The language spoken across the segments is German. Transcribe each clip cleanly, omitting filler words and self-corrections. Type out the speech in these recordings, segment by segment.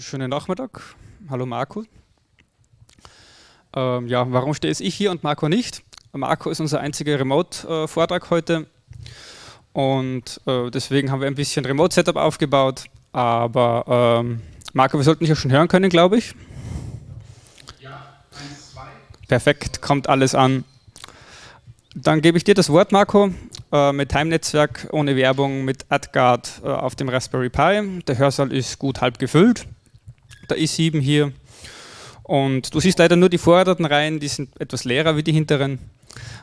Schönen Nachmittag. Hallo Marco. Ja, warum stehe ich hier und Marco nicht? Marco ist unser einziger Remote-Vortrag heute und deswegen haben wir ein bisschen Remote-Setup aufgebaut. Aber Marco, wir sollten dich ja schon hören können, glaube ich. Ja, 1, 2. Perfekt, kommt alles an. Dann gebe ich dir das Wort, Marco, mit Heimnetzwerk, ohne Werbung, mit AdGuard auf dem Raspberry Pi. Der Hörsaal ist gut halb gefüllt, der i7 hier. Und du siehst leider nur die vorderten Reihen, die sind etwas leerer wie die hinteren.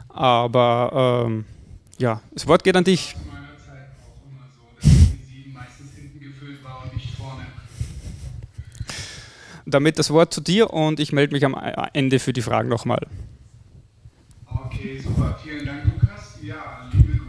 Aber ja, das Wort geht an dich. Das war zu meiner Zeit auch immer so, dass die i7 meistens hinten gefüllt war und nicht vorne. Damit das Wort zu dir und ich melde mich am Ende für die Fragen nochmal. Okay, super. Vielen Dank, Lukas. Ja, liebe Grüße.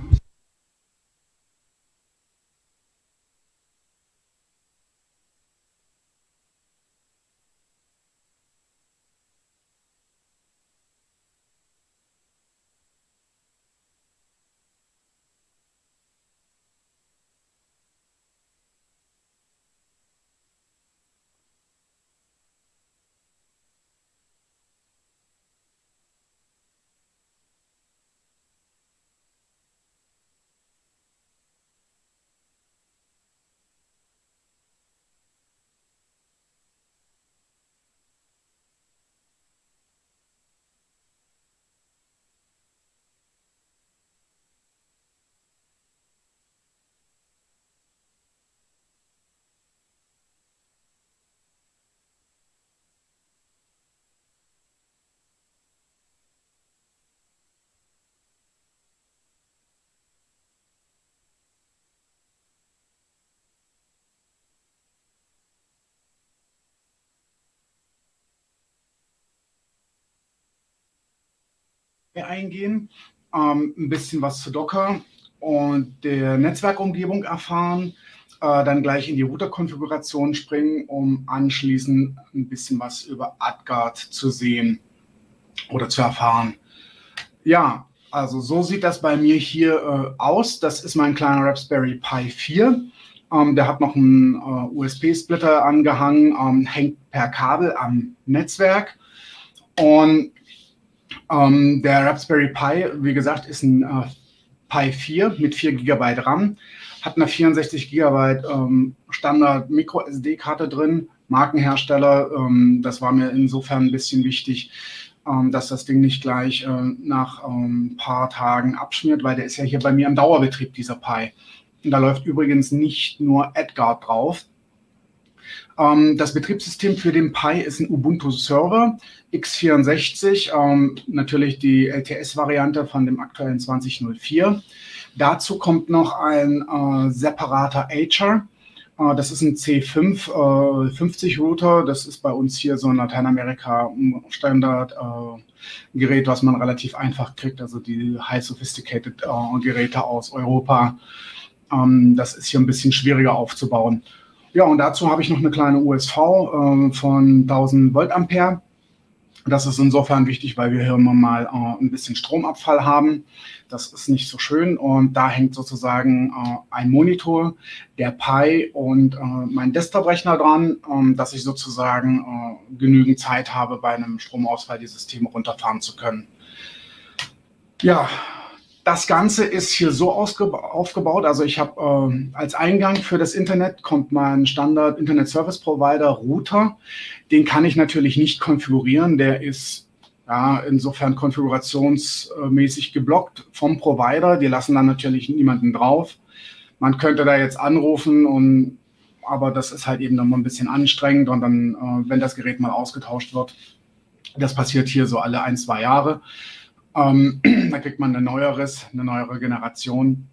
Eingehen, ein bisschen was zu Docker und der Netzwerkumgebung erfahren, dann gleich in die Router-Konfiguration springen, um anschließend ein bisschen was über AdGuard zu sehen oder zu erfahren. Ja, also so sieht das bei mir hier aus. Das ist mein kleiner Raspberry Pi 4. Der hat noch einen USB-Splitter angehangen, hängt per Kabel am Netzwerk und der Raspberry Pi, wie gesagt, ist ein Pi 4 mit 4 GB RAM, hat eine 64 GB Standard Micro-SD-Karte drin, Markenhersteller, das war mir insofern ein bisschen wichtig, dass das Ding nicht gleich nach ein paar Tagen abschmiert, weil der ist ja hier bei mir im Dauerbetrieb, dieser Pi. Und da läuft übrigens nicht nur AdGuard drauf. Das Betriebssystem für den Pi ist ein Ubuntu-Server, x64, natürlich die LTS-Variante von dem aktuellen 2004. Dazu kommt noch ein separater Archer, das ist ein C550-Router, das ist bei uns hier so ein Lateinamerika-Standard-Gerät, was man relativ einfach kriegt, also die high-sophisticated Geräte aus Europa. Das ist hier ein bisschen schwieriger aufzubauen. Ja, und dazu habe ich noch eine kleine USV von 1000 Volt-Ampere. Das ist insofern wichtig, weil wir hier immer mal ein bisschen Stromabfall haben. Das ist nicht so schön und da hängt sozusagen ein Monitor, der Pi und mein Desktop-Rechner dran, dass ich sozusagen genügend Zeit habe, bei einem Stromausfall die Systeme runterfahren zu können. Ja. Das Ganze ist hier so aufgebaut, also ich habe als Eingang für das Internet kommt mein Standard Internet Service Provider Router. Den kann ich natürlich nicht konfigurieren, der ist ja, insofern konfigurationsmäßig geblockt vom Provider. Die lassen dann natürlich niemanden drauf. Man könnte da jetzt anrufen, und, aber das ist halt eben dann mal ein bisschen anstrengend und dann, wenn das Gerät mal ausgetauscht wird, das passiert hier so alle 1, 2 Jahre. Da kriegt man eine neuere Generation.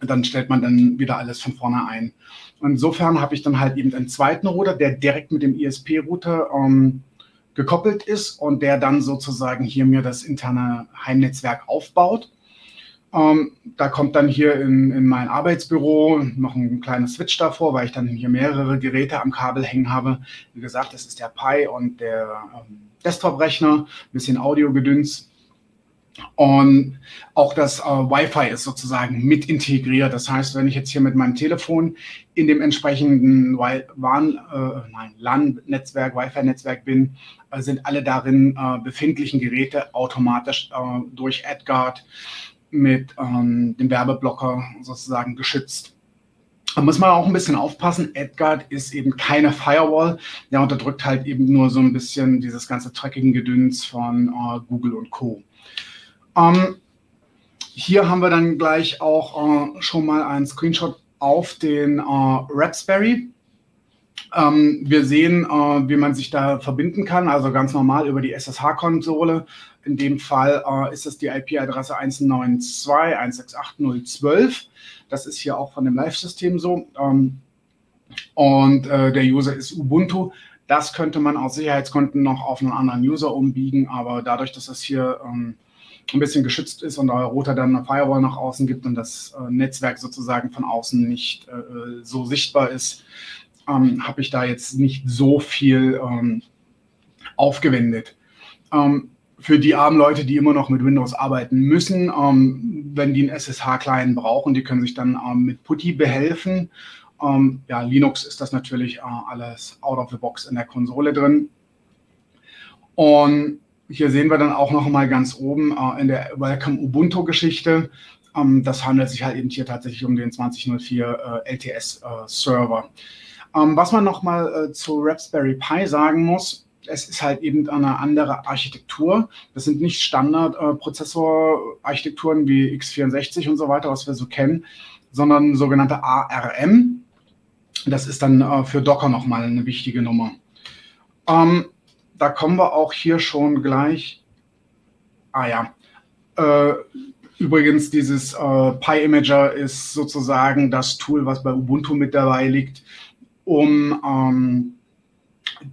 Dann stellt man dann wieder alles von vorne ein. Insofern habe ich dann halt eben einen zweiten Router, der direkt mit dem ISP-Router gekoppelt ist und der dann sozusagen hier mir das interne Heimnetzwerk aufbaut. Da kommt dann hier in mein Arbeitsbüro noch ein kleines Switch davor, weil ich dann hier mehrere Geräte am Kabel hängen habe. Wie gesagt, das ist der Pi und der Desktop-Rechner, ein bisschen Audio-Gedöns. Und auch das Wi-Fi ist sozusagen mit integriert. Das heißt, wenn ich jetzt hier mit meinem Telefon in dem entsprechenden LAN-Netzwerk, Wi-Fi-Netzwerk bin, sind alle darin befindlichen Geräte automatisch durch AdGuard mit dem Werbeblocker sozusagen geschützt. Da muss man auch ein bisschen aufpassen. AdGuard ist eben keine Firewall. Der unterdrückt halt eben nur so ein bisschen dieses ganze Tracking-Gedöns von Google und Co. Hier haben wir dann gleich auch schon mal einen Screenshot auf den Raspberry. Wir sehen, wie man sich da verbinden kann, also ganz normal über die SSH-Konsole. In dem Fall ist es die IP-Adresse 192.168.0.12. Das ist hier auch von dem Live-System so. Und der User ist Ubuntu. Das könnte man aus Sicherheitsgründen noch auf einen anderen User umbiegen, aber dadurch, dass das hier ein bisschen geschützt ist und euer Router dann eine Firewall nach außen gibt und das Netzwerk sozusagen von außen nicht so sichtbar ist, habe ich da jetzt nicht so viel aufgewendet. Für die armen Leute, die immer noch mit Windows arbeiten müssen, wenn die einen SSH-Client brauchen, die können sich dann mit Putty behelfen. Ja, Linux ist das natürlich alles out of the box in der Konsole drin. Und hier sehen wir dann auch noch mal ganz oben in der Welcome Ubuntu-Geschichte. Das handelt sich halt eben hier tatsächlich um den 2004 LTS-Server. Was man noch mal zu Raspberry Pi sagen muss, es ist halt eben eine andere Architektur. Das sind nicht Standard-Prozessor-Architekturen wie x64 und so weiter, was wir so kennen, sondern sogenannte ARM. Das ist dann für Docker noch mal eine wichtige Nummer. Da kommen wir auch hier schon gleich. Ah ja, übrigens dieses Pi-Imager ist sozusagen das Tool, was bei Ubuntu mit dabei liegt, um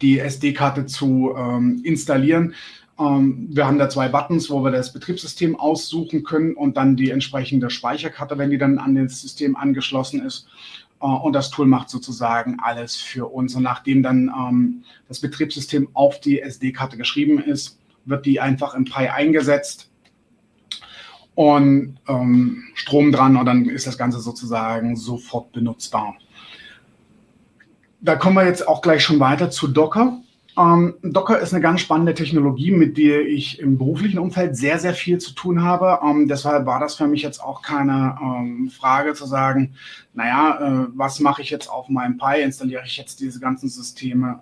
die SD-Karte zu installieren. Wir haben da zwei Buttons, wo wir das Betriebssystem aussuchen können und dann die entsprechende Speicherkarte, wenn die dann an das System angeschlossen ist. Und das Tool macht sozusagen alles für uns. Und nachdem dann das Betriebssystem auf die SD-Karte geschrieben ist, wird die einfach im Pi eingesetzt und Strom dran. Und dann ist das Ganze sozusagen sofort benutzbar. Da kommen wir jetzt auch gleich schon weiter zu Docker. Docker ist eine ganz spannende Technologie, mit der ich im beruflichen Umfeld sehr, sehr viel zu tun habe. Deshalb war das für mich jetzt auch keine Frage zu sagen, naja, was mache ich jetzt auf meinem Pi? Installiere ich jetzt diese ganzen Systeme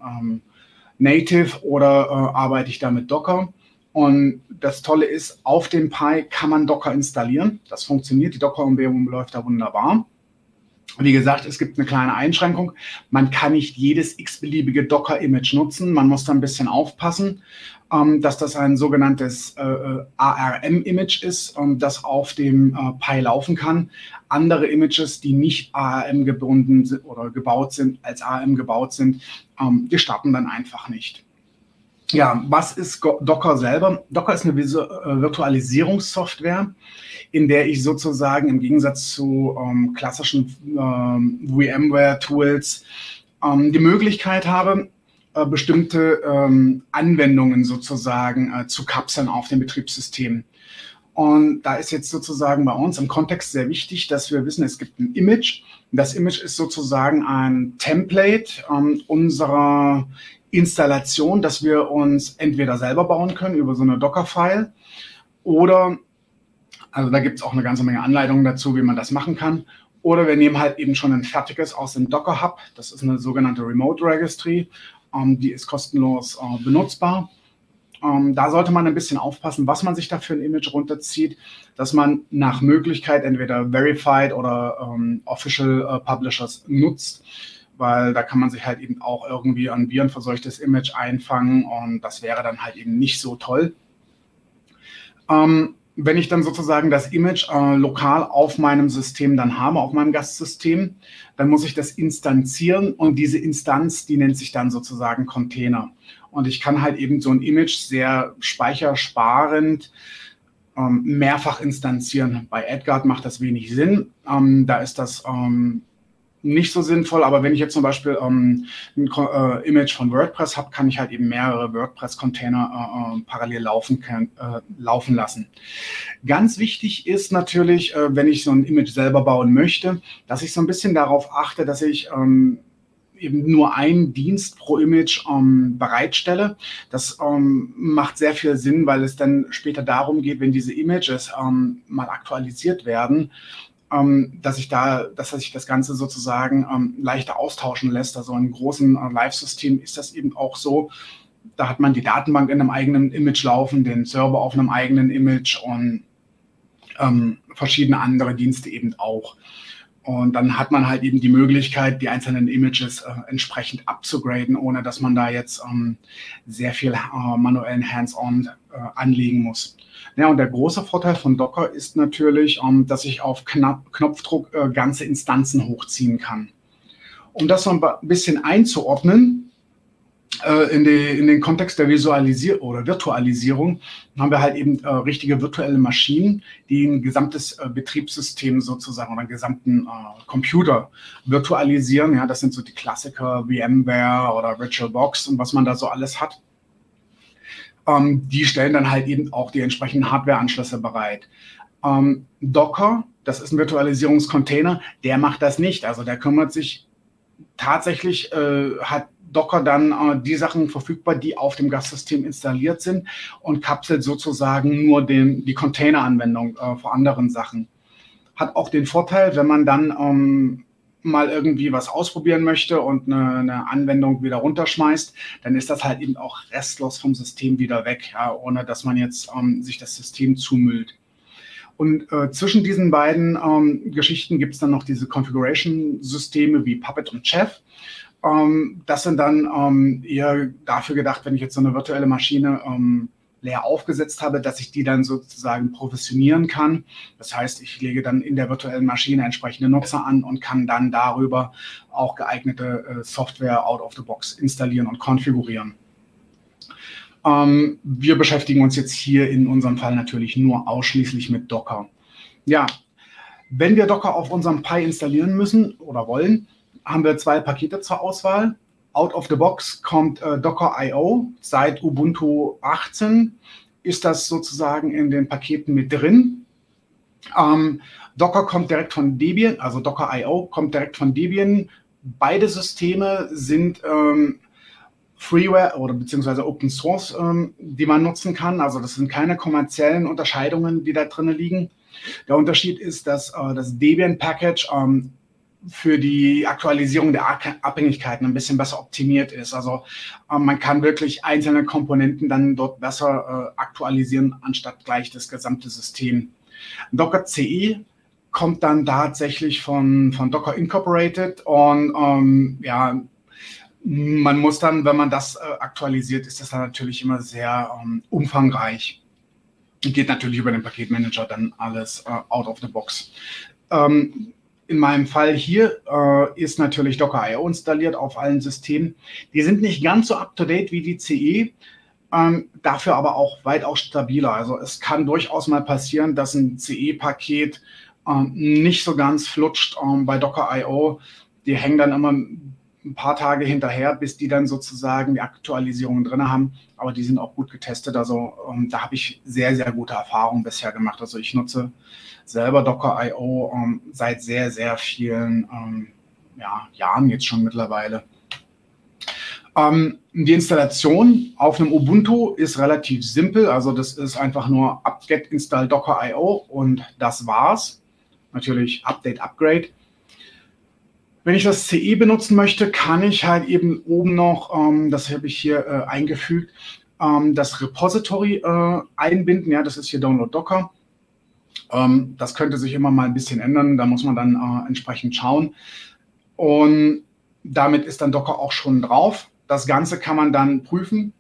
native oder arbeite ich da mit Docker? Und das Tolle ist, auf dem Pi kann man Docker installieren. Das funktioniert, die Docker-Umgebung läuft da wunderbar. Wie gesagt, es gibt eine kleine Einschränkung. Man kann nicht jedes x-beliebige Docker-Image nutzen. Man muss da ein bisschen aufpassen, dass das ein sogenanntes ARM-Image ist, das auf dem Pi laufen kann. Andere Images, die nicht ARM gebunden sind oder gebaut sind, als ARM gebaut sind, die starten dann einfach nicht. Ja, was ist Docker selber? Docker ist eine Virtualisierungssoftware, in der ich sozusagen im Gegensatz zu klassischen VMware-Tools die Möglichkeit habe, bestimmte Anwendungen sozusagen zu kapseln auf dem Betriebssystem. Und da ist jetzt sozusagen bei uns im Kontext sehr wichtig, dass wir wissen, es gibt ein Image. Das Image ist sozusagen ein Template unserer Installation, dass wir uns entweder selber bauen können über so eine Docker-File oder, also da gibt es auch eine ganze Menge Anleitungen dazu, wie man das machen kann, oder wir nehmen halt eben schon ein fertiges aus dem Docker Hub, das ist eine sogenannte Remote Registry, die ist kostenlos benutzbar. Da sollte man ein bisschen aufpassen, was man sich da für ein Image runterzieht, dass man nach Möglichkeit entweder Verified oder Official Publishers nutzt, weil da kann man sich halt eben auch irgendwie ein virenverseuchtes Image einfangen und das wäre dann halt eben nicht so toll. Wenn ich dann sozusagen das Image lokal auf meinem System dann habe, auf meinem Gastsystem, dann muss ich das instanzieren und diese Instanz, die nennt sich dann sozusagen Container. Und ich kann halt eben so ein Image sehr speichersparend mehrfach instanzieren. Bei AdGuard macht das wenig Sinn. Da ist das nicht so sinnvoll, aber wenn ich jetzt zum Beispiel ein Image von WordPress habe, kann ich halt eben mehrere WordPress-Container parallel laufen lassen. Ganz wichtig ist natürlich, wenn ich so ein Image selber bauen möchte, dass ich so ein bisschen darauf achte, dass ich eben nur einen Dienst pro Image bereitstelle. Das macht sehr viel Sinn, weil es dann später darum geht, wenn diese Images mal aktualisiert werden, dass sich das Ganze sozusagen leichter austauschen lässt. Also in großen Live-Systemen ist das eben auch so. Da hat man die Datenbank in einem eigenen Image laufen, den Server auf einem eigenen Image und verschiedene andere Dienste eben auch. Und dann hat man halt eben die Möglichkeit, die einzelnen Images entsprechend abzugraden, ohne dass man da jetzt sehr viel manuellen Hands-on anlegen muss. Ja, und der große Vorteil von Docker ist natürlich, dass ich auf Knopfdruck ganze Instanzen hochziehen kann. Um das so ein bisschen einzuordnen in den Kontext der Visualisierung oder Virtualisierung, haben wir halt eben richtige virtuelle Maschinen, die ein gesamtes Betriebssystem sozusagen oder einen gesamten Computer virtualisieren. Ja, das sind so die Klassiker VMware oder VirtualBox und was man da so alles hat. Die stellen dann halt eben auch die entsprechenden Hardware-Anschlüsse bereit. Docker, das ist ein Virtualisierungscontainer, der macht das nicht. Also der kümmert sich tatsächlich, hat Docker dann die Sachen verfügbar, die auf dem Gastsystem installiert sind und kapselt sozusagen nur die Container-Anwendung vor anderen Sachen. Hat auch den Vorteil, wenn man dann mal irgendwie was ausprobieren möchte und eine Anwendung wieder runterschmeißt, dann ist das halt eben auch restlos vom System wieder weg, ja, ohne dass man jetzt sich das System zumüllt. Und zwischen diesen beiden Geschichten gibt es dann noch diese Configuration-Systeme wie Puppet und Chef. Das sind dann eher dafür gedacht, wenn ich jetzt so eine virtuelle Maschine leer aufgesetzt habe, dass ich die dann sozusagen provisionieren kann. Das heißt, ich lege dann in der virtuellen Maschine entsprechende Nutzer an und kann dann darüber auch geeignete Software out of the box installieren und konfigurieren. Wir beschäftigen uns jetzt hier in unserem Fall natürlich nur ausschließlich mit Docker. Ja, wenn wir Docker auf unserem Pi installieren müssen oder wollen, haben wir zwei Pakete zur Auswahl. Out of the box kommt Docker.io. Seit Ubuntu 18 ist das sozusagen in den Paketen mit drin. Docker kommt direkt von Debian, also Docker.io kommt direkt von Debian. Beide Systeme sind Freeware oder beziehungsweise Open Source, die man nutzen kann. Also das sind keine kommerziellen Unterscheidungen, die da drin liegen. Der Unterschied ist, dass das Debian-Package für die Aktualisierung der Abhängigkeiten ein bisschen besser optimiert ist. Also man kann wirklich einzelne Komponenten dann dort besser aktualisieren, anstatt gleich das gesamte System. Docker CI kommt dann tatsächlich von Docker Incorporated und ja, man muss dann, wenn man das aktualisiert, ist das dann natürlich immer sehr umfangreich. Geht natürlich über den Paketmanager dann alles out of the box. In meinem Fall hier ist natürlich Docker.io installiert auf allen Systemen. Die sind nicht ganz so up-to-date wie die CE, dafür aber auch weitaus stabiler. Also es kann durchaus mal passieren, dass ein CE-Paket nicht so ganz flutscht bei Docker.io. Die hängen dann immer ein paar Tage hinterher, bis die dann sozusagen die Aktualisierungen drin haben. Aber die sind auch gut getestet. Also da habe ich sehr, sehr gute Erfahrungen bisher gemacht. Also ich nutze selber Docker.io seit sehr, sehr vielen ja, Jahren jetzt schon mittlerweile. Die Installation auf einem Ubuntu ist relativ simpel. Also das ist einfach nur apt-get install Docker.io und das war's. Natürlich Update, Upgrade. Wenn ich das CE benutzen möchte, kann ich halt eben oben noch, das habe ich hier eingefügt, das Repository einbinden. Ja, das ist hier Download Docker. Das könnte sich immer mal ein bisschen ändern. Da muss man dann entsprechend schauen. Und damit ist dann Docker auch schon drauf. Das Ganze kann man dann prüfen,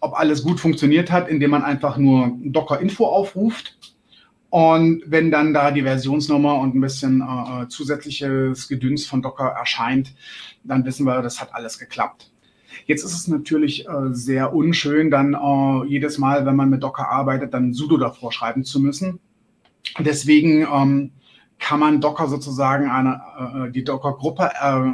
ob alles gut funktioniert hat, indem man einfach nur Docker-Info aufruft. Und wenn dann da die Versionsnummer und ein bisschen zusätzliches Gedöns von Docker erscheint, dann wissen wir, das hat alles geklappt. Jetzt ist es natürlich sehr unschön, dann jedes Mal, wenn man mit Docker arbeitet, dann sudo davor schreiben zu müssen. Deswegen kann man Docker sozusagen die Docker-Gruppe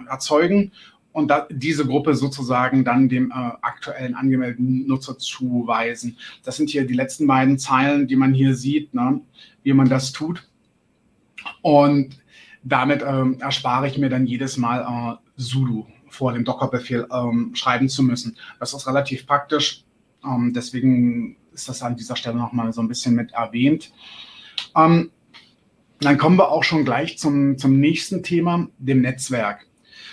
erzeugen und diese Gruppe sozusagen dann dem aktuellen angemeldeten Nutzer zuweisen. Das sind hier die letzten beiden Zeilen, die man hier sieht, ne, wie man das tut. Und damit erspare ich mir dann jedes Mal sudo vor dem Docker-Befehl schreiben zu müssen. Das ist relativ praktisch, deswegen ist das an dieser Stelle nochmal so ein bisschen mit erwähnt. Dann kommen wir auch schon gleich zum nächsten Thema, dem Netzwerk.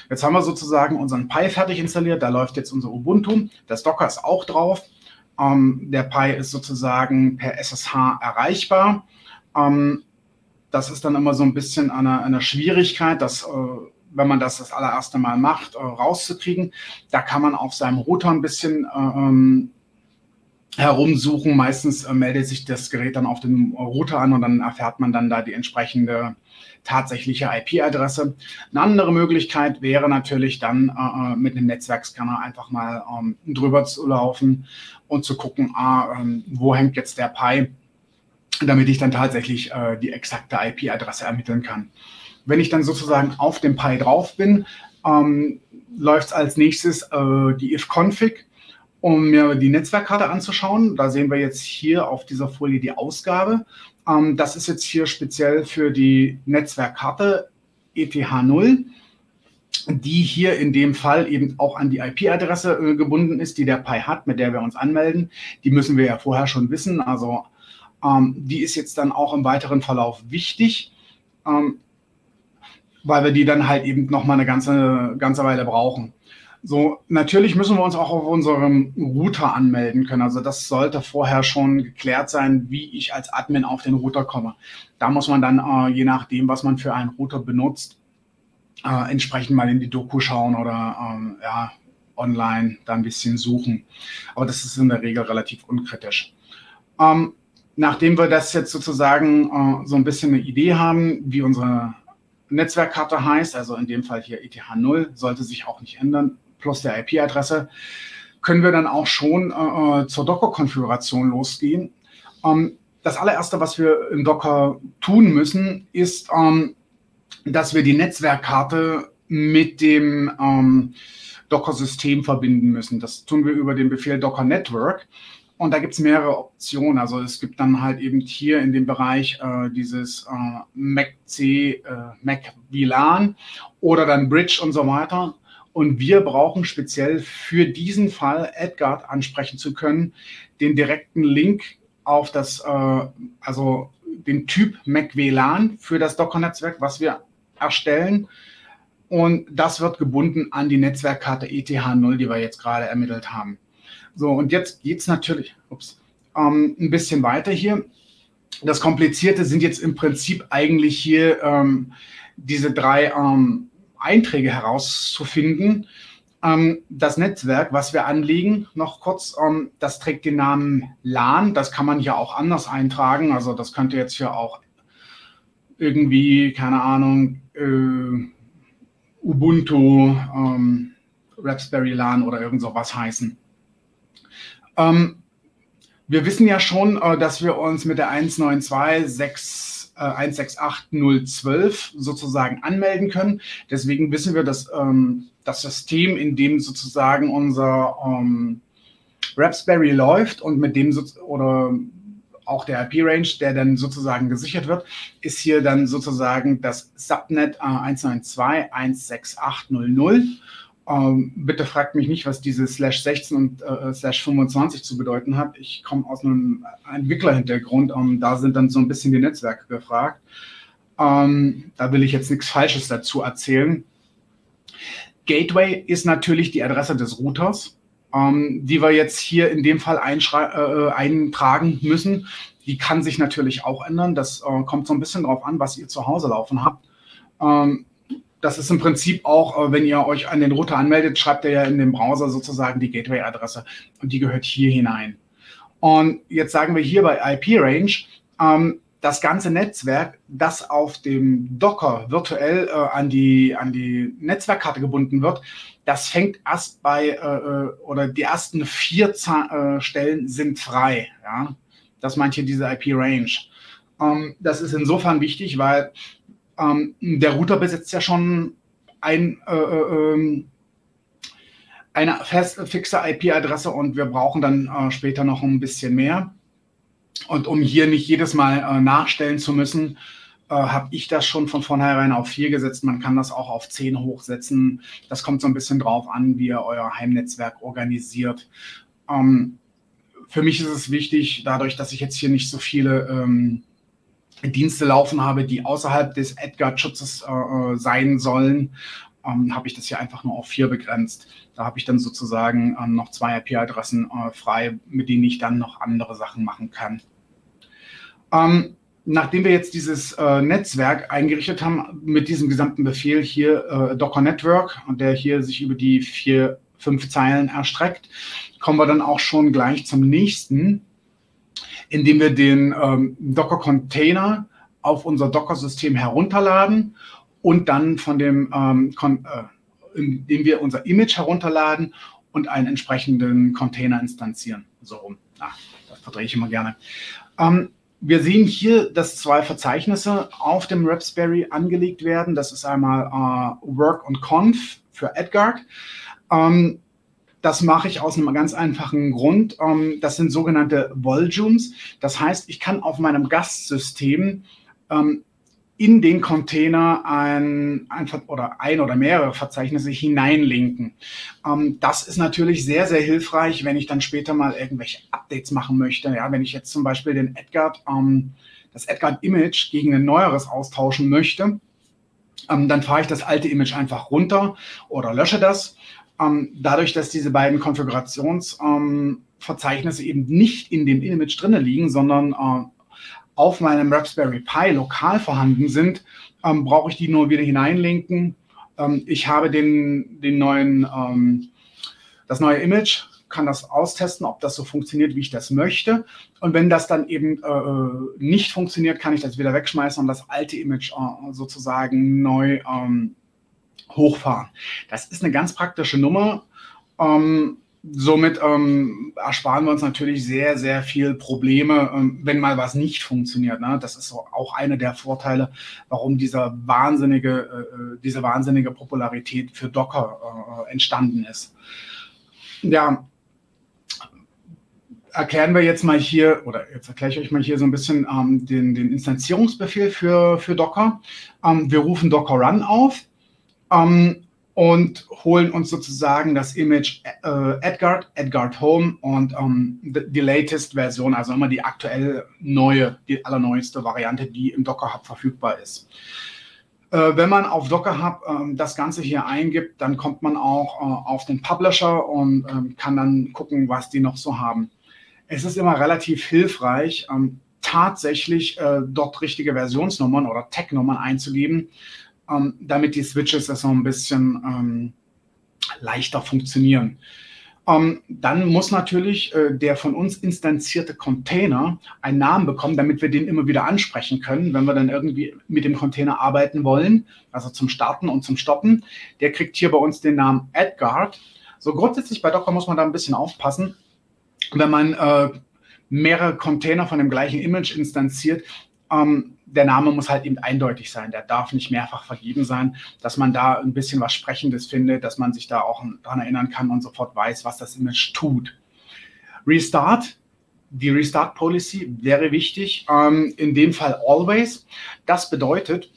Jetzt haben wir sozusagen unseren Pi fertig installiert, da läuft jetzt unser Ubuntu, das Docker ist auch drauf. Der Pi ist sozusagen per SSH erreichbar. Das ist dann immer so ein bisschen eine Schwierigkeit, dass, wenn man das allererste Mal macht, rauszukriegen. Da kann man auf seinem Router ein bisschen herumsuchen. Meistens meldet sich das Gerät dann auf den Router an und dann erfährt man dann da die entsprechende tatsächliche IP-Adresse. Eine andere Möglichkeit wäre natürlich dann mit einem Netzwerkscanner einfach mal drüber zu laufen und zu gucken, wo hängt jetzt der Pi, damit ich dann tatsächlich die exakte IP-Adresse ermitteln kann. Wenn ich dann sozusagen auf dem Pi drauf bin, läuft es als nächstes die if-config, um mir die Netzwerkkarte anzuschauen. Da sehen wir jetzt hier auf dieser Folie die Ausgabe. Das ist jetzt hier speziell für die Netzwerkkarte ETH0, die hier in dem Fall eben auch an die IP-Adresse gebunden ist, die der Pi hat, mit der wir uns anmelden. Die müssen wir ja vorher schon wissen. Also die ist jetzt dann auch im weiteren Verlauf wichtig, weil wir die dann halt eben nochmal eine ganze Weile brauchen. So, natürlich müssen wir uns auch auf unserem Router anmelden können. Also das sollte vorher schon geklärt sein, wie ich als Admin auf den Router komme. Da muss man dann, je nachdem, was man für einen Router benutzt, entsprechend mal in die Doku schauen oder ja, online da ein bisschen suchen. Aber das ist in der Regel relativ unkritisch. Nachdem wir das jetzt sozusagen so ein bisschen eine Idee haben, wie unsere Netzwerkkarte heißt, also in dem Fall hier ETH0, sollte sich auch nicht ändern, plus der IP-Adresse, können wir dann auch schon zur Docker-Konfiguration losgehen. Das allererste, was wir im Docker tun müssen, ist, dass wir die Netzwerkkarte mit dem Docker-System verbinden müssen. Das tun wir über den Befehl Docker Network. Und da gibt es mehrere Optionen. Also es gibt dann halt eben hier in dem Bereich dieses MacVLAN oder dann Bridge und so weiter. Und wir brauchen speziell für diesen Fall AdGuard ansprechen zu können, den direkten Link auf das, also den Typ MacVLAN für das Docker-Netzwerk, was wir erstellen. Und das wird gebunden an die Netzwerkkarte ETH0, die wir jetzt gerade ermittelt haben. So, und jetzt geht es natürlich ein bisschen weiter hier. Das Komplizierte sind jetzt im Prinzip eigentlich hier diese drei Einträge herauszufinden. Das Netzwerk, was wir anlegen, noch kurz, das trägt den Namen LAN. Das kann man hier auch anders eintragen. Also das könnte jetzt hier auch irgendwie, keine Ahnung, Ubuntu, Raspberry LAN oder irgend sowas heißen. Wir wissen ja schon, dass wir uns mit der 192.168.0.12 sozusagen anmelden können. Deswegen wissen wir, dass das System, in dem sozusagen unser Raspberry läuft und mit dem oder auch der IP-Range, der dann sozusagen gesichert wird, ist hier dann sozusagen das Subnet 192.168.0.0. Bitte fragt mich nicht, was diese /16 und /25 zu bedeuten hat. Ich komme aus einem Entwicklerhintergrund, da sind dann so ein bisschen die Netzwerke gefragt. Da will ich jetzt nichts Falsches dazu erzählen. Gateway ist natürlich die Adresse des Routers, die wir jetzt hier in dem Fall eintragen müssen. Die kann sich natürlich auch ändern. Das kommt so ein bisschen drauf an, was ihr zu Hause laufen habt. Das ist im Prinzip auch, wenn ihr euch an den Router anmeldet, schreibt ihr ja in den Browser sozusagen die Gateway-Adresse und die gehört hier hinein. Und jetzt sagen wir hier bei IP-Range, das ganze Netzwerk, das auf dem Docker virtuell an die Netzwerkkarte gebunden wird, das fängt erst bei, oder die ersten 4 Stellen sind frei. Ja? Das meint hier diese IP-Range. Das ist insofern wichtig, weil Der Router besitzt ja schon eine fixe IP-Adresse und wir brauchen dann später noch ein bisschen mehr. Und um hier nicht jedes Mal nachstellen zu müssen, habe ich das schon von vornherein auf 4 gesetzt. Man kann das auch auf 10 hochsetzen. Das kommt so ein bisschen drauf an, wie ihr euer Heimnetzwerk organisiert. Für mich ist es wichtig, dadurch, dass ich jetzt hier nicht so viele Dienste laufen habe, die außerhalb des AdGuard-Schutzes sein sollen, habe ich das hier einfach nur auf 4 begrenzt. Da habe ich dann sozusagen noch 2 IP-Adressen frei, mit denen ich dann noch andere Sachen machen kann. Nachdem wir jetzt dieses Netzwerk eingerichtet haben, mit diesem gesamten Befehl hier Docker Network, der hier sich über die 4, 5 Zeilen erstreckt, kommen wir dann auch schon gleich zum nächsten, indem wir den Docker-Container auf unser Docker-System herunterladen und dann von dem, indem wir unser Image herunterladen und einen entsprechenden Container instanzieren. So rum. Ach, das verdrehe ich immer gerne. Wir sehen hier, dass 2 Verzeichnisse auf dem Raspberry angelegt werden. Das ist einmal Work und Conf für AdGuard. Das mache ich aus einem ganz einfachen Grund. Das sind sogenannte Volumes. Das heißt, ich kann auf meinem Gastsystem in den Container ein oder mehrere Verzeichnisse hineinlinken. Das ist natürlich sehr, sehr hilfreich, wenn ich dann später mal irgendwelche Updates machen möchte. Ja, wenn ich jetzt zum Beispiel den AdGuard, das AdGuard-Image gegen ein neueres austauschen möchte, dann fahre ich das alte Image einfach runter oder lösche das. Dadurch, dass diese beiden Konfigurationsverzeichnisse eben nicht in dem Image drin liegen, sondern auf meinem Raspberry Pi lokal vorhanden sind, brauche ich die nur wieder hineinlinken. Ich habe das neue Image, kann das austesten, ob das so funktioniert, wie ich das möchte. Und wenn das dann eben nicht funktioniert, kann ich das wieder wegschmeißen und das alte Image sozusagen neu hochfahren. Das ist eine ganz praktische Nummer. Somit ersparen wir uns natürlich sehr, sehr viel Probleme, wenn mal was nicht funktioniert. Ne? Das ist auch einer der Vorteile, warum diese wahnsinnige Popularität für Docker entstanden ist. Ja, erklären wir jetzt mal hier, oder jetzt erkläre ich euch mal hier so ein bisschen den Instanzierungsbefehl für Docker. Wir rufen Docker Run auf. Und holen uns sozusagen das Image AdGuard, AdGuard Home und die latest Version, also immer die aktuell neue, die allerneueste Variante, die im Docker Hub verfügbar ist. Wenn man auf Docker Hub das Ganze hier eingibt, dann kommt man auch auf den Publisher und kann dann gucken, was die noch so haben. Es ist immer relativ hilfreich, tatsächlich dort richtige Versionsnummern oder Tag-Nummern einzugeben, damit die Switches das so ein bisschen leichter funktionieren. Dann muss natürlich der von uns instanzierte Container einen Namen bekommen, damit wir den immer wieder ansprechen können, wenn wir dann irgendwie mit dem Container arbeiten wollen, also zum Starten und zum Stoppen. Der kriegt hier bei uns den Namen AdGuard. So grundsätzlich bei Docker muss man da ein bisschen aufpassen, wenn man mehrere Container von dem gleichen Image instanziert. Der Name muss halt eben eindeutig sein, der darf nicht mehrfach vergeben sein, dass man da ein bisschen was Sprechendes findet, dass man sich da auch dran erinnern kann und sofort weiß, was das Image tut. Restart, die Restart-Policy wäre wichtig, in dem Fall always. Das bedeutet,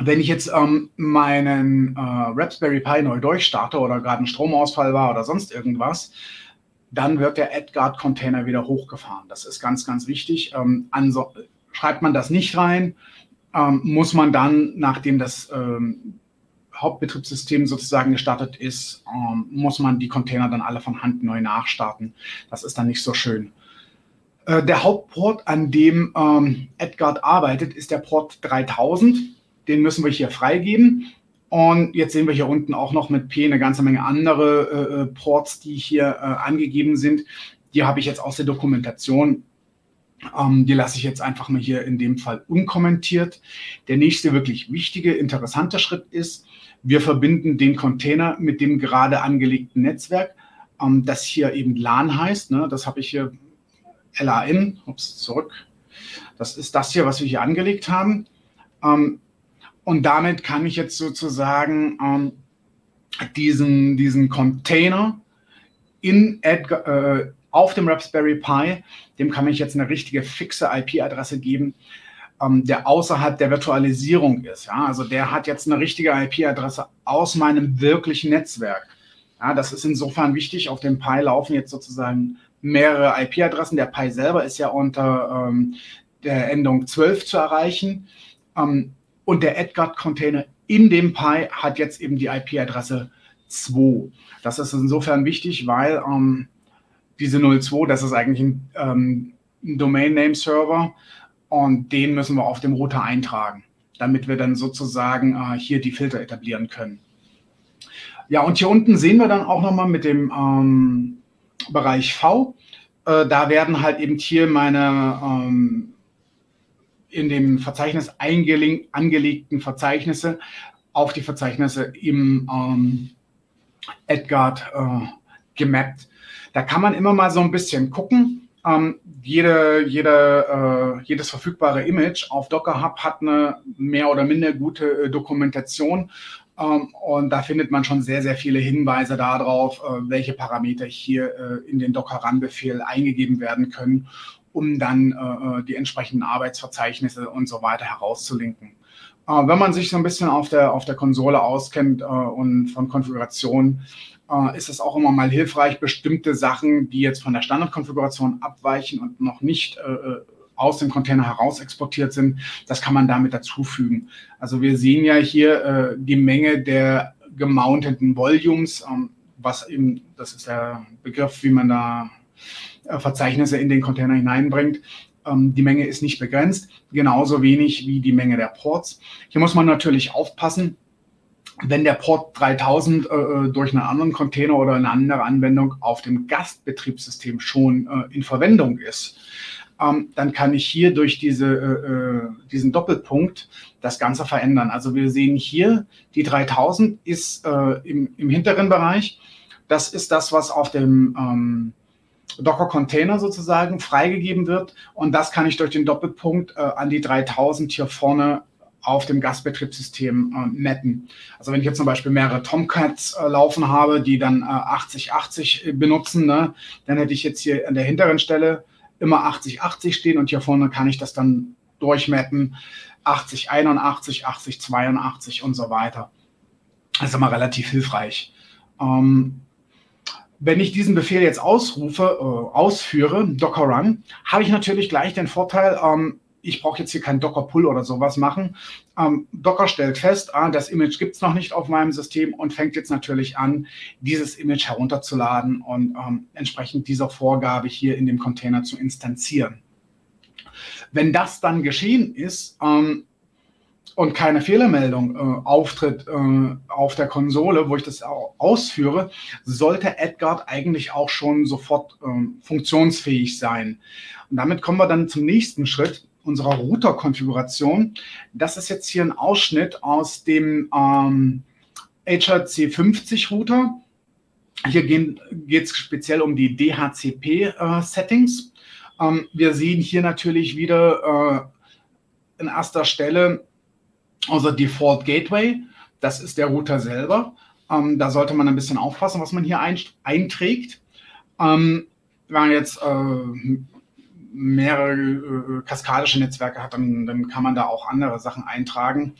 wenn ich jetzt meinen Raspberry Pi neu durchstarte oder gerade ein Stromausfall war oder sonst irgendwas, dann wird der AdGuard-Container wieder hochgefahren. Das ist ganz, ganz wichtig. Schreibt man das nicht rein, muss man dann, nachdem das Hauptbetriebssystem sozusagen gestartet ist, muss man die Container dann alle von Hand neu nachstarten. Das ist dann nicht so schön. Der Hauptport, an dem AdGuard arbeitet, ist der Port 3000. Den müssen wir hier freigeben. Und jetzt sehen wir hier unten auch noch mit P eine ganze Menge andere Ports, die hier angegeben sind. Die habe ich jetzt aus der Dokumentation. Die lasse ich jetzt einfach mal hier in dem Fall unkommentiert. Der nächste wirklich wichtige, interessante Schritt ist, wir verbinden den Container mit dem gerade angelegten Netzwerk, das hier eben LAN heißt. Ne? Das habe ich hier LAN, ups, zurück. Das ist das hier, was wir hier angelegt haben. Und damit kann ich jetzt sozusagen diesen Container auf dem Raspberry Pi, dem kann ich jetzt eine richtige fixe IP-Adresse geben, der außerhalb der Virtualisierung ist. Ja? Also der hat jetzt eine richtige IP-Adresse aus meinem wirklichen Netzwerk. Ja, das ist insofern wichtig. Auf dem Pi laufen jetzt sozusagen mehrere IP-Adressen. Der Pi selber ist ja unter der Endung 12 zu erreichen. Und der AdGuard-Container in dem Pi hat jetzt eben die IP-Adresse 2. Das ist insofern wichtig, weil diese 02, das ist eigentlich ein Domain-Name-Server und den müssen wir auf dem Router eintragen, damit wir dann sozusagen hier die Filter etablieren können. Ja, und hier unten sehen wir dann auch nochmal mit dem Bereich V, da werden halt eben hier meine in dem Verzeichnis angelegten Verzeichnisse auf die Verzeichnisse im AdGuard gemappt. Da kann man immer mal so ein bisschen gucken. Jedes verfügbare Image auf Docker Hub hat eine mehr oder minder gute Dokumentation. Und da findet man schon sehr, sehr viele Hinweise darauf, welche Parameter hier in den Docker-Run-Befehl eingegeben werden können, um dann die entsprechenden Arbeitsverzeichnisse und so weiter herauszulinken. Wenn man sich so ein bisschen auf der Konsole auskennt und von Konfiguration, ist es auch immer mal hilfreich, bestimmte Sachen, die jetzt von der Standardkonfiguration abweichen und noch nicht aus dem Container heraus exportiert sind, das kann man damit dazufügen. Also wir sehen ja hier die Menge der gemounteten Volumes, was eben, das ist der Begriff, wie man da Verzeichnisse in den Container hineinbringt. Die Menge ist nicht begrenzt, genauso wenig wie die Menge der Ports. Hier muss man natürlich aufpassen, wenn der Port 3000 durch einen anderen Container oder eine andere Anwendung auf dem Gastbetriebssystem schon in Verwendung ist, dann kann ich hier durch diesen Doppelpunkt das Ganze verändern. Also wir sehen hier, die 3000 ist im hinteren Bereich. Das ist das, was auf dem Docker-Container sozusagen freigegeben wird. Und das kann ich durch den Doppelpunkt an die 3000 hier vorne auf dem Gastbetriebssystem mappen. Also wenn ich jetzt zum Beispiel mehrere Tomcats laufen habe, die dann 8080 benutzen, ne, dann hätte ich jetzt hier an der hinteren Stelle immer 8080 stehen und hier vorne kann ich das dann durchmappen, 8081, 8082 und so weiter. Das ist immer relativ hilfreich. Wenn ich diesen Befehl jetzt ausführe, Docker Run, habe ich natürlich gleich den Vorteil, ich brauche jetzt hier keinen Docker Pull oder sowas machen. Docker stellt fest, das Image gibt es noch nicht auf meinem System und fängt jetzt natürlich an, dieses Image herunterzuladen und entsprechend dieser Vorgabe hier in dem Container zu instanzieren. Wenn das dann geschehen ist und keine Fehlermeldung auftritt auf der Konsole, wo ich das ausführe, sollte AdGuard eigentlich auch schon sofort funktionsfähig sein. Und damit kommen wir dann zum nächsten Schritt unserer Router-Konfiguration. Das ist jetzt hier ein Ausschnitt aus dem HRC50-Router. Hier geht es speziell um die DHCP-Settings. Wir sehen hier natürlich wieder in erster Stelle unser Default Gateway. Das ist der Router selber. Da sollte man ein bisschen aufpassen, was man hier einträgt. Wenn man jetzt mehrere kaskadische Netzwerke hat, dann kann man da auch andere Sachen eintragen.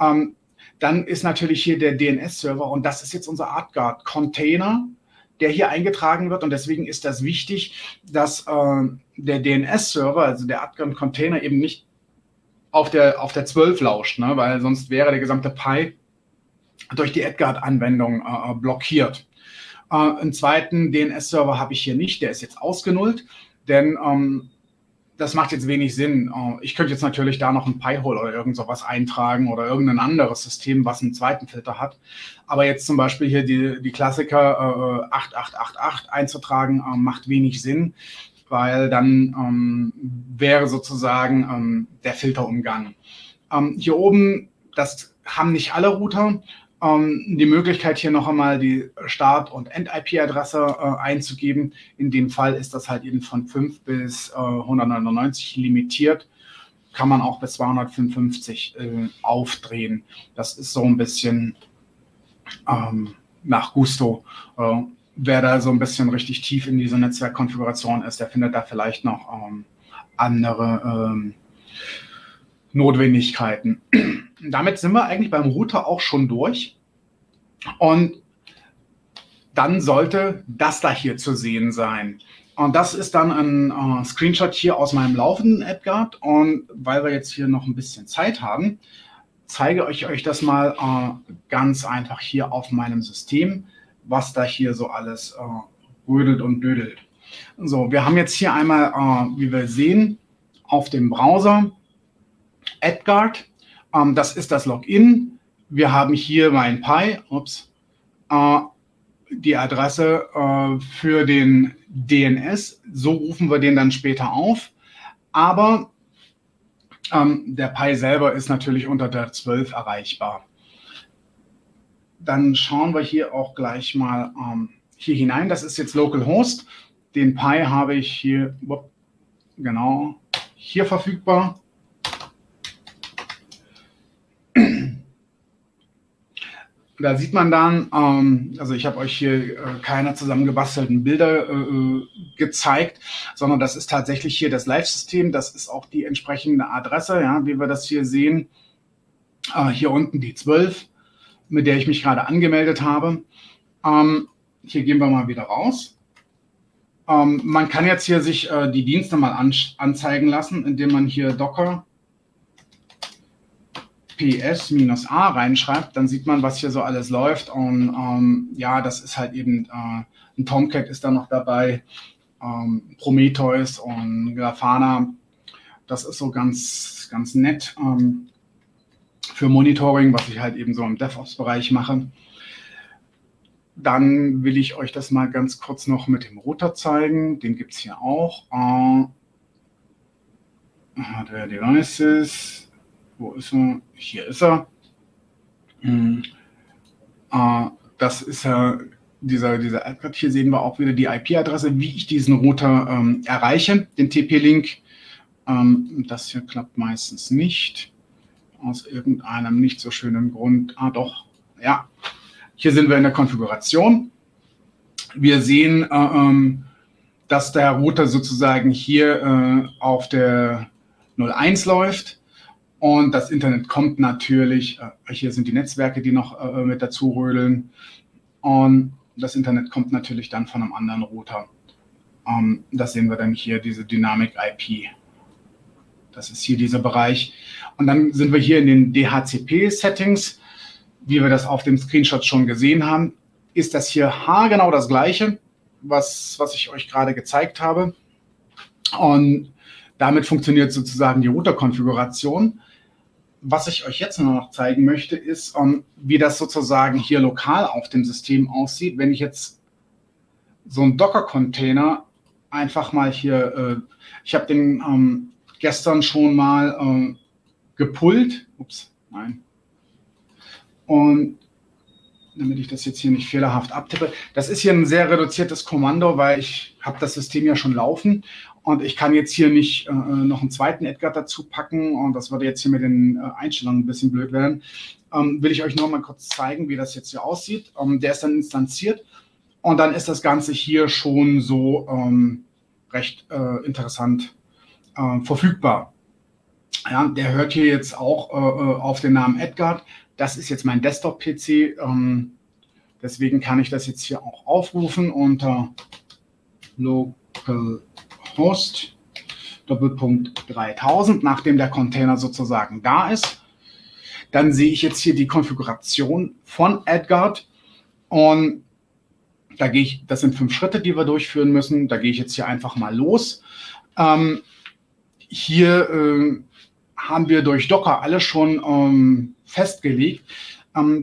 Dann ist natürlich hier der DNS-Server und das ist jetzt unser AdGuard-Container, der hier eingetragen wird und deswegen ist das wichtig, dass der DNS-Server, also der AdGuard-Container eben nicht auf der 12 lauscht, ne? Weil sonst wäre der gesamte Pi durch die AdGuard-Anwendung blockiert. Einen zweiten DNS-Server habe ich hier nicht, der ist jetzt ausgenullt. Denn das macht jetzt wenig Sinn. Ich könnte jetzt natürlich da noch ein Pi-hole oder irgend sowas eintragen oder irgendein anderes System, was einen zweiten Filter hat. Aber jetzt zum Beispiel hier die Klassiker 8888 einzutragen, macht wenig Sinn, weil dann wäre sozusagen der Filterumgang. Hier oben, das haben nicht alle Router, die Möglichkeit hier noch einmal die Start- und End-IP-Adresse einzugeben. In dem Fall ist das halt eben von 5 bis 199 limitiert. kann man auch bis 255 aufdrehen. Das ist so ein bisschen nach Gusto. Wer da so ein bisschen richtig tief in diese Netzwerkkonfiguration ist, der findet da vielleicht noch andere Notwendigkeiten. Damit sind wir eigentlich beim Router auch schon durch. Und dann sollte das da hier zu sehen sein. Und das ist dann ein Screenshot hier aus meinem laufenden AdGuard. Und weil wir jetzt hier noch ein bisschen Zeit haben, zeige ich euch das mal ganz einfach hier auf meinem System, was da hier so alles rödelt und dödelt. So, wir haben jetzt hier einmal, wie wir sehen, auf dem Browser AdGuard. Das ist das Login. Wir haben hier mein Pi, die Adresse für den DNS. So rufen wir den dann später auf. Aber der Pi selber ist natürlich unter der 12 erreichbar. Dann schauen wir hier auch gleich mal hier hinein. Das ist jetzt Localhost. Den Pi habe ich hier, genau, hier verfügbar. Da sieht man dann, also ich habe euch hier keine zusammengebastelten Bilder gezeigt, sondern das ist tatsächlich hier das Live-System. Das ist auch die entsprechende Adresse, ja, wie wir das hier sehen. Hier unten die 12, mit der ich mich gerade angemeldet habe. Hier gehen wir mal wieder raus. Man kann jetzt hier sich die Dienste mal anzeigen lassen, indem man hier Docker ps-a reinschreibt, dann sieht man, was hier so alles läuft. Und ja, das ist halt eben, ein Tomcat ist da noch dabei, Prometheus und Grafana. Das ist so ganz, ganz nett für Monitoring, was ich halt eben so im DevOps-Bereich mache. Dann will ich euch das mal ganz kurz noch mit dem Router zeigen. Den gibt es hier auch. Hardware Devices. Wo ist er? Hier ist er. Das ist ja dieser AdGuard. Hier sehen wir auch wieder die IP-Adresse, wie ich diesen Router erreiche, den TP-Link. Das hier klappt meistens nicht. Aus irgendeinem nicht so schönen Grund. Ah, doch. Ja. Hier sind wir in der Konfiguration. Wir sehen, dass der Router sozusagen hier auf der 01 läuft. Und das Internet kommt natürlich, hier sind die Netzwerke, die noch mit dazu rödeln. Und das Internet kommt natürlich dann von einem anderen Router. Das sehen wir dann hier, diese Dynamic-IP. Das ist hier dieser Bereich. Und dann sind wir hier in den DHCP-Settings. Wie wir das auf dem Screenshot schon gesehen haben, ist das hier haargenau das Gleiche, was ich euch gerade gezeigt habe. Und damit funktioniert sozusagen die Router-Konfiguration. Was ich euch jetzt nur noch zeigen möchte, ist, wie das sozusagen hier lokal auf dem System aussieht. Wenn ich jetzt so einen Docker-Container einfach mal hier, ich habe den gestern schon mal gepullt. Ups, nein. Und damit ich das jetzt hier nicht fehlerhaft abtippe. Das ist hier ein sehr reduziertes Kommando, weil ich habe das System ja schon laufen. Und ich kann jetzt hier nicht noch einen zweiten AdGuard dazu packen. Und das würde jetzt hier mit den Einstellungen ein bisschen blöd werden. Will ich euch noch mal kurz zeigen, wie das jetzt hier aussieht. Der ist dann instanziert. Und dann ist das Ganze hier schon so recht interessant verfügbar. Ja, der hört hier jetzt auch auf den Namen AdGuard. Das ist jetzt mein Desktop-PC. Deswegen kann ich das jetzt hier auch aufrufen unter local Host /3000, nachdem der Container sozusagen da ist. Dann sehe ich jetzt hier die Konfiguration von AdGuard und da gehe ich, das sind 5 Schritte, die wir durchführen müssen. Da gehe ich jetzt hier einfach mal los. Hier haben wir durch Docker alle schon festgelegt,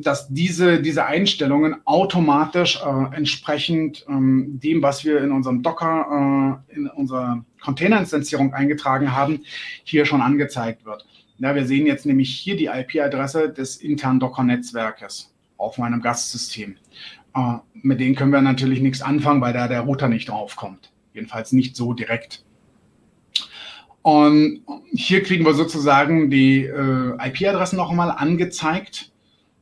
dass diese Einstellungen automatisch entsprechend dem, was wir in unserem Docker, in unserer Containerinstanzierung eingetragen haben, hier schon angezeigt wird. Ja, wir sehen jetzt nämlich hier die IP-Adresse des internen Docker-Netzwerkes auf meinem Gastsystem. Mit denen können wir natürlich nichts anfangen, weil da der Router nicht draufkommt. Jedenfalls nicht so direkt. Und hier kriegen wir sozusagen die IP-Adressen nochmal angezeigt,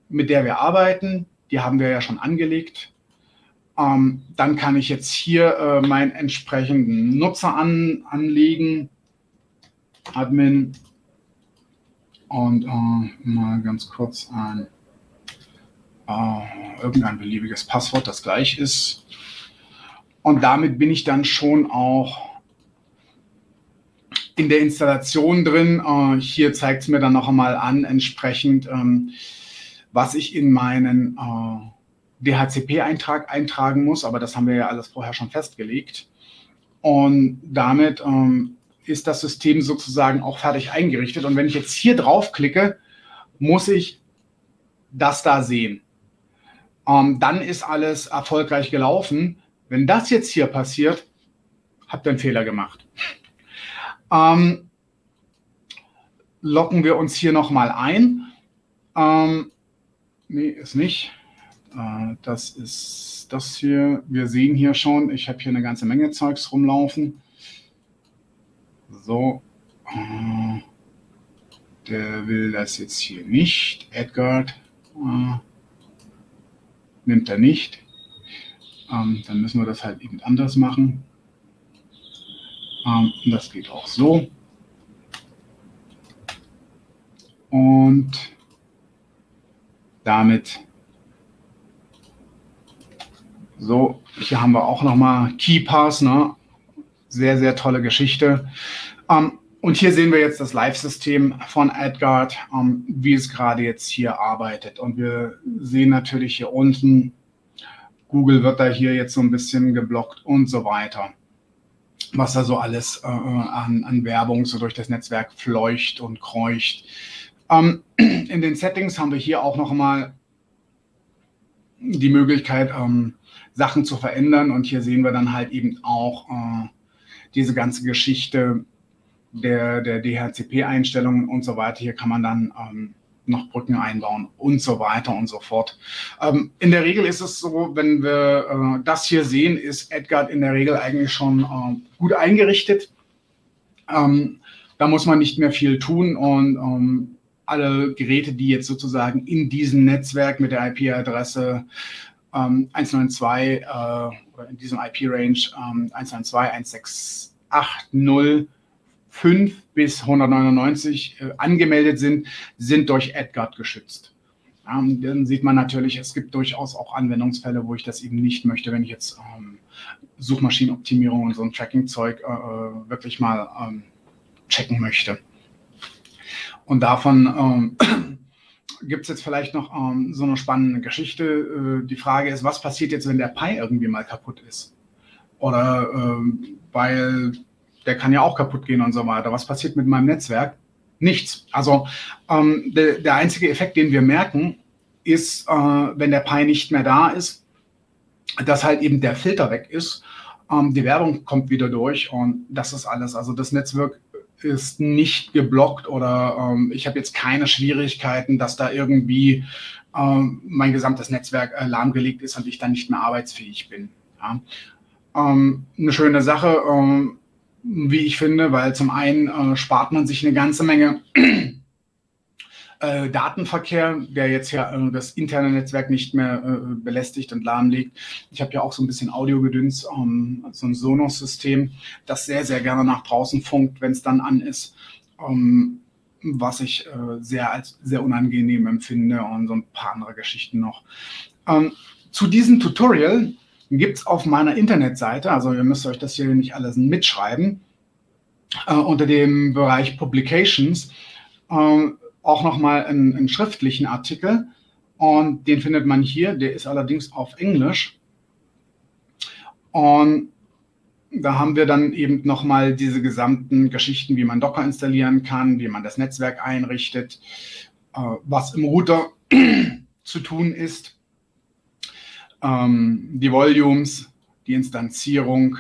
mit der wir arbeiten. Die haben wir ja schon angelegt. Dann kann ich jetzt hier meinen entsprechenden Nutzer anlegen. Admin. Und mal ganz kurz irgendein beliebiges Passwort, das gleich ist. Und damit bin ich dann schon auch in der Installation drin. Hier zeigt es mir dann noch einmal an, entsprechend, was ich in meinen DHCP-Eintrag eintragen muss. Aber das haben wir ja alles vorher schon festgelegt. Und damit ist das System sozusagen auch fertig eingerichtet. Und wenn ich jetzt hier draufklicke, muss ich das da sehen. Dann ist alles erfolgreich gelaufen. Wenn das jetzt hier passiert, habt ihr einen Fehler gemacht. Loggen wir uns hier nochmal ein. Nee, ist nicht. Das ist das hier. Wir sehen hier schon, ich habe hier eine ganze Menge Zeugs rumlaufen. So, der will das jetzt hier nicht. AdGuard nimmt er nicht. Dann müssen wir das halt eben anders machen. Das geht auch so. Und damit so, hier haben wir auch nochmal KeyPass, ne? Sehr, sehr tolle Geschichte. Und hier sehen wir jetzt das Live-System von AdGuard, wie es gerade jetzt hier arbeitet. Und wir sehen natürlich hier unten, Google wird da hier jetzt so ein bisschen geblockt und so weiter. Was da so alles an Werbung so durch das Netzwerk fleucht und kreucht. In den Settings haben wir hier auch nochmal die Möglichkeit, Sachen zu verändern. Und hier sehen wir dann halt eben auch diese ganze Geschichte der DHCP-Einstellungen und so weiter. Hier kann man dann noch Brücken einbauen und so weiter und so fort. In der Regel ist es so, wenn wir das hier sehen, ist AdGuard in der Regel eigentlich schon gut eingerichtet. Da muss man nicht mehr viel tun und alle Geräte, die jetzt sozusagen in diesem Netzwerk mit der IP-Adresse 192 oder in diesem IP-Range 192.168.0.5 bis 199 angemeldet sind, sind durch AdGuard geschützt. Dann sieht man natürlich, es gibt durchaus auch Anwendungsfälle, wo ich das eben nicht möchte, wenn ich jetzt Suchmaschinenoptimierung und so ein Tracking-Zeug wirklich mal checken möchte. Und davon gibt es jetzt vielleicht noch so eine spannende Geschichte. Die Frage ist, was passiert jetzt, wenn der Pi irgendwie mal kaputt ist? Oder weil der kann ja auch kaputt gehen und so weiter. Was passiert mit meinem Netzwerk? Nichts. Also der einzige Effekt, den wir merken, ist, wenn der Pi nicht mehr da ist, dass halt eben der Filter weg ist. Die Werbung kommt wieder durch und das ist alles. Also das Netzwerk ist nicht geblockt oder ich habe jetzt keine Schwierigkeiten, dass da irgendwie mein gesamtes Netzwerk lahmgelegt ist und ich dann nicht mehr arbeitsfähig bin. Ja. Eine schöne Sache, wie ich finde, weil zum einen spart man sich eine ganze Menge Datenverkehr, der jetzt ja das interne Netzwerk nicht mehr belästigt und lahmlegt. Ich habe ja auch so ein bisschen Audiogedöns, so ein Sonos-System, das sehr, sehr gerne nach draußen funkt, wenn es dann an ist, was ich als sehr unangenehm empfinde und so ein paar andere Geschichten noch. Zu diesem Tutorial gibt es auf meiner Internetseite, also ihr müsst euch das hier nicht alles mitschreiben, unter dem Bereich Publications, auch nochmal einen schriftlichen Artikel und den findet man hier, der ist allerdings auf Englisch und da haben wir dann eben nochmal diese gesamten Geschichten, wie man Docker installieren kann, wie man das Netzwerk einrichtet, was im Router zu tun ist, die Volumes, die Instanzierung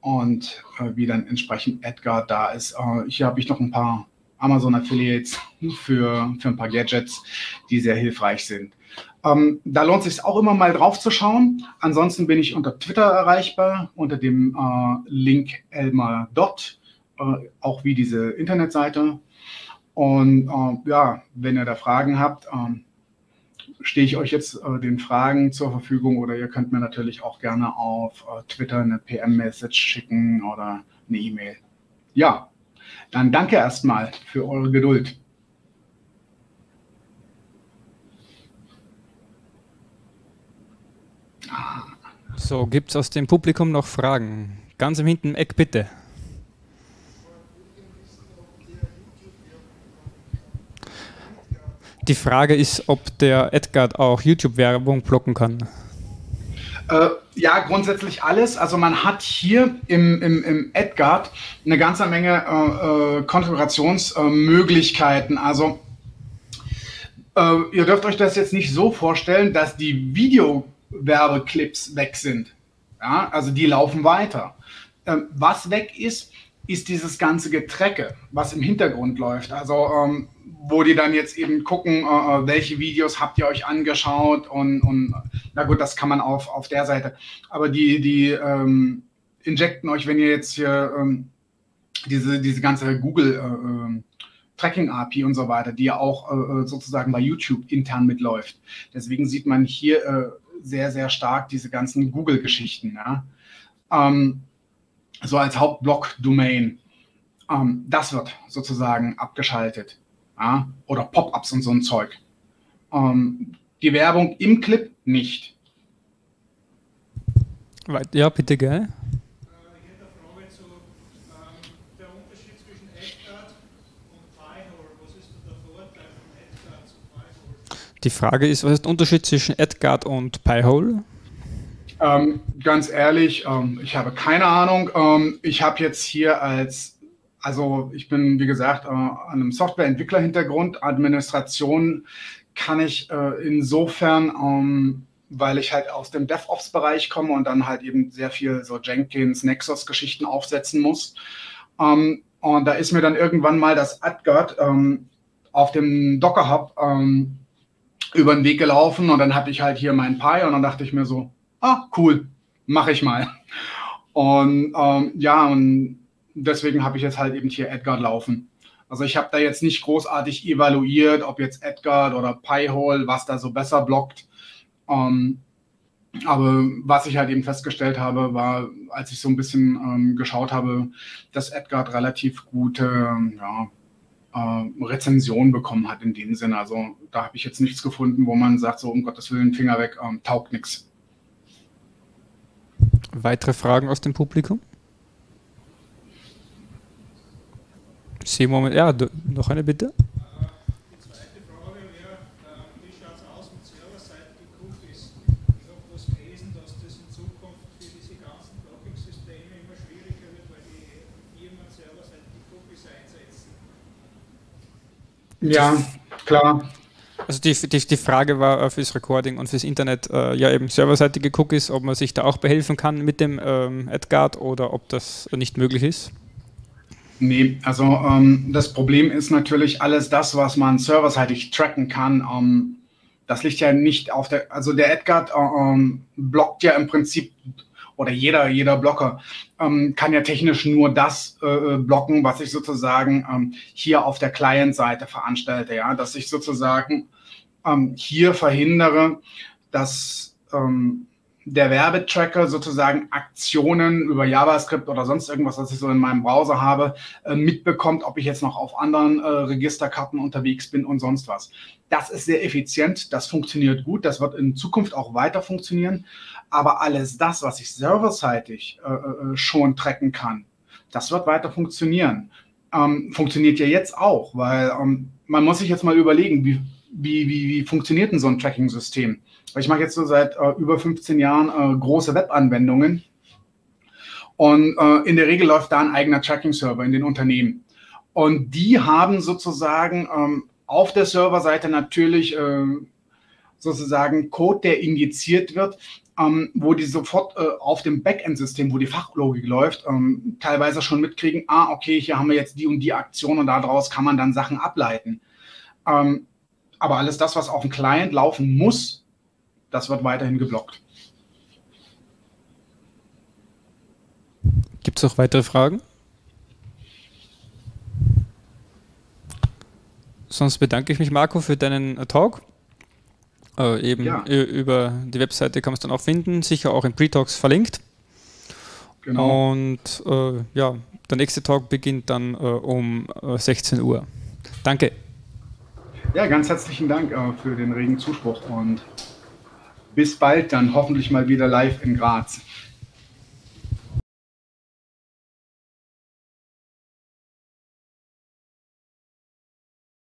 und wie dann entsprechend AdGuard da ist. Hier habe ich noch ein paar Amazon Affiliates für ein paar Gadgets, die sehr hilfreich sind. Da lohnt es sich auch immer mal drauf zu schauen. Ansonsten bin ich unter Twitter erreichbar, unter dem Link Elmar. auch wie diese Internetseite. Und ja, wenn ihr da Fragen habt, stehe ich euch jetzt den Fragen zur Verfügung, oder ihr könnt mir natürlich auch gerne auf Twitter eine PM-Message schicken oder eine E-Mail. Ja, dann danke erstmal für eure Geduld. So, gibt es aus dem Publikum noch Fragen? Ganz im hinteren Eck, bitte. Die Frage ist, ob der AdGuard auch YouTube-Werbung blocken kann. Ja, grundsätzlich alles. Also man hat hier im AdGuard eine ganze Menge Konfigurationsmöglichkeiten. Also ihr dürft euch das jetzt nicht so vorstellen, dass die Videowerbeclips weg sind. Ja, also die laufen weiter. Was weg ist, ist dieses ganze Getrecke, was im Hintergrund läuft. Also wo die dann jetzt eben gucken, welche Videos habt ihr euch angeschaut, und na gut, das kann man auf der Seite. Aber die injecten euch, wenn ihr jetzt hier diese ganze Google Tracking-API und so weiter, die ja auch sozusagen bei YouTube intern mitläuft. Deswegen sieht man hier sehr, sehr stark diese ganzen Google-Geschichten. Ja? So als Hauptblock-Domain. Das wird sozusagen abgeschaltet. Ja, oder Pop-ups und so ein Zeug. Die Werbung im Clip nicht. Ja, bitte, gell? Ich hätte eine Frage zu der Unterschied zwischen AdGuard und Pi-hole. Was ist der Vorteil von AdGuard zu Pi-hole? Die Frage ist, was ist der Unterschied zwischen AdGuard und Pi-hole? Ganz ehrlich, ich habe keine Ahnung. Ich habe jetzt hier Also ich bin, wie gesagt, an einem Softwareentwickler-Hintergrund. Administration kann ich insofern, weil ich halt aus dem DevOps-Bereich komme und dann halt eben sehr viel so Jenkins, Nexus-Geschichten aufsetzen muss. Und da ist mir dann irgendwann mal das AdGuard auf dem Docker Hub über den Weg gelaufen, und dann hatte ich halt hier mein Pi, und dann dachte ich mir so, ah, cool, mache ich mal. Und ja, und deswegen habe ich jetzt halt eben hier AdGuard laufen. Also ich habe da jetzt nicht großartig evaluiert, ob jetzt AdGuard oder Pi-hole, was da so besser blockt. Aber was ich halt eben festgestellt habe, war, als ich so ein bisschen geschaut habe, dass AdGuard relativ gute Rezensionen bekommen hat in dem Sinne. Also da habe ich jetzt nichts gefunden, wo man sagt, so um Gottes Willen, Finger weg, taugt nichts. Weitere Fragen aus dem Publikum? Moment, ja, noch eine bitte. Die zweite Frage wäre, wie schaut es aus mit serverseitigen Cookies? Ich habe was gelesen, dass das in Zukunft für diese ganzen Blocking-Systeme immer schwieriger wird, weil die Firmen serverseitige Cookies einsetzen. Ja, klar. Also die Frage war fürs Recording und fürs Internet, ja eben serverseitige Cookies, ob man sich da auch behelfen kann mit dem AdGuard oder ob das nicht möglich ist. Nee, also das Problem ist natürlich alles das, was man serverseitig tracken kann. Das liegt ja nicht auf der, also der AdGuard blockt ja im Prinzip, oder jeder Blocker kann ja technisch nur das blocken, was ich sozusagen hier auf der Client-Seite veranstalte, ja, dass ich sozusagen hier verhindere, dass der Werbetracker sozusagen Aktionen über JavaScript oder sonst irgendwas, was ich so in meinem Browser habe, mitbekommt, ob ich jetzt noch auf anderen Registerkarten unterwegs bin und sonst was. Das ist sehr effizient, das funktioniert gut, das wird in Zukunft auch weiter funktionieren, aber alles das, was ich serverseitig schon tracken kann, das wird weiter funktionieren. Funktioniert ja jetzt auch, weil man muss sich jetzt mal überlegen, wie funktioniert denn so ein Tracking-System? Ich mache jetzt so seit über 15 Jahren große Webanwendungen, und in der Regel läuft da ein eigener Tracking-Server in den Unternehmen. Und die haben sozusagen auf der Serverseite natürlich sozusagen Code, der injiziert wird, wo die sofort auf dem Backend-System, wo die Fachlogik läuft, teilweise schon mitkriegen, ah, okay, hier haben wir jetzt die und die Aktion, und daraus kann man dann Sachen ableiten. Aber alles das, was auf dem Client laufen muss, das wird weiterhin geblockt. Gibt es noch weitere Fragen? sonst bedanke ich mich, Marco, für deinen Talk. Eben ja. Über die Webseite kann man es dann auch finden, sicher auch in Pre-Talks verlinkt. Genau. Und ja, der nächste Talk beginnt dann um 16 Uhr. Danke. Ja, ganz herzlichen Dank für den regen Zuspruch und bis bald dann hoffentlich mal wieder live in Graz.